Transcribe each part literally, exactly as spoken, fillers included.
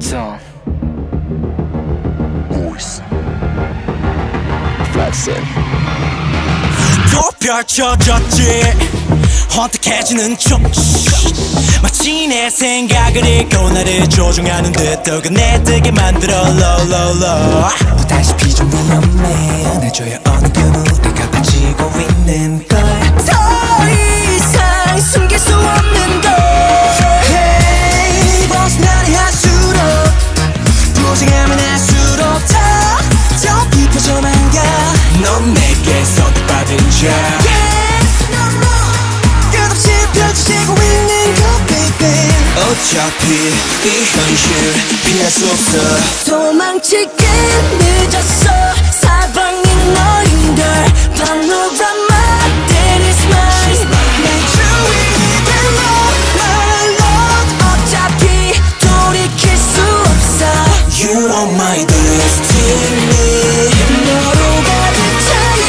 Tom. Voice. Flexing. 더 펼쳐졌지 헌택해지는 척 마치 내 생각을 읽고 나를 조종하는 듯 더욱 내 뜨게 만들어 low low low 보다시피 정리 없네 내 줘야 어느 그 무대가 빠지고 있는 걸 더 이상 숨길 수 없는 걸 Hey 벌써 날이 할수록 부정함이 날수록 더 깊어져만 가 넌 내게 선택받은 자 Yeah no no 끝없이 펼쳐지고 있는 것 baby 어차피 이 현실 피할 수 없어 도망치긴 늦었어 사방이 너인 걸 Panorama then it's mine 내 주위를 널 look 어차피 돌이킬 수 없어 You are my destiny 너로 가득 차는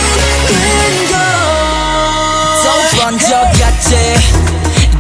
걸 번져갔지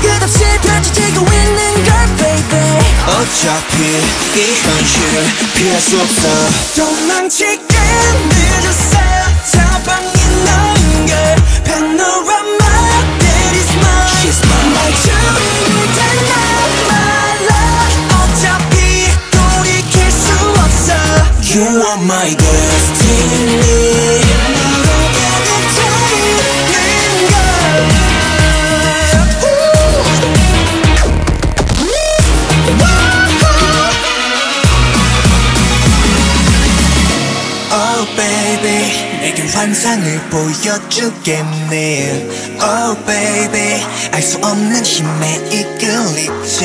끝없이 펼쳐지고 있는 걸 baby 어차피 이 현실을 피할 수 없어 도망치긴 늦었어 사방이 너인 걸 Panorama that is mine She's mine 날 주위를 달라 My love 어차피 돌이킬 수 없어 You are my destiny Baby, 내겐 환상을 보여주겠네 Oh baby, 알 수 없는 힘에 이끌리지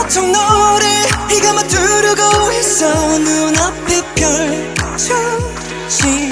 온통 너를 휘감아 두르고 있어 눈앞에 펼쳐지